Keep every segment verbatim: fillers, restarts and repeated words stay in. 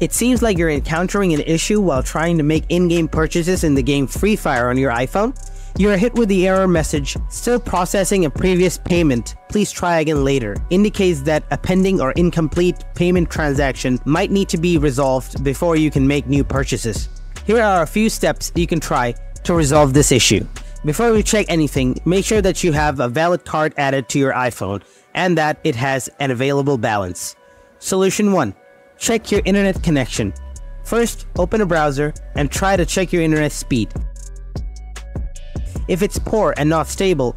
It seems like you're encountering an issue while trying to make in-game purchases in the game Free Fire on your iPhone. You are hit with the error message, "Still processing a previous payment, please try again later." Indicates that a pending or incomplete payment transaction might need to be resolved before you can make new purchases. Here are a few steps you can try to resolve this issue. Before you check anything, make sure that you have a valid card added to your iPhone and that it has an available balance. Solution one. Check your internet connection. First, open a browser and try to check your internet speed. If it's poor and not stable,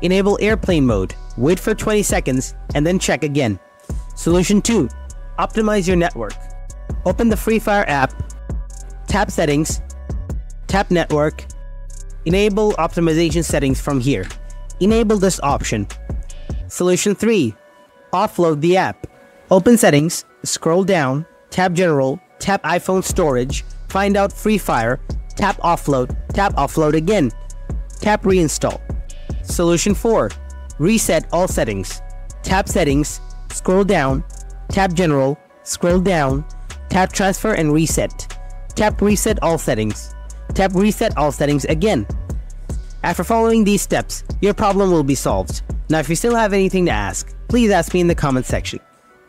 enable airplane mode, wait for twenty seconds, and then check again. Solution two. Optimize your network. Open the Free Fire app, tap Settings, tap Network, enable Optimization Settings from here. Enable this option. Solution three. Offload the app. Open Settings, scroll down, tap General, tap iPhone Storage, find out Free Fire, tap Offload, tap Offload again. Tap Reinstall. Solution four. Reset all settings. Tap Settings, scroll down, tap General, scroll down, tap Transfer and Reset. Tap Reset all settings. Tap Reset all settings again. After following these steps, your problem will be solved. Now if you still have anything to ask, please ask me in the comment section.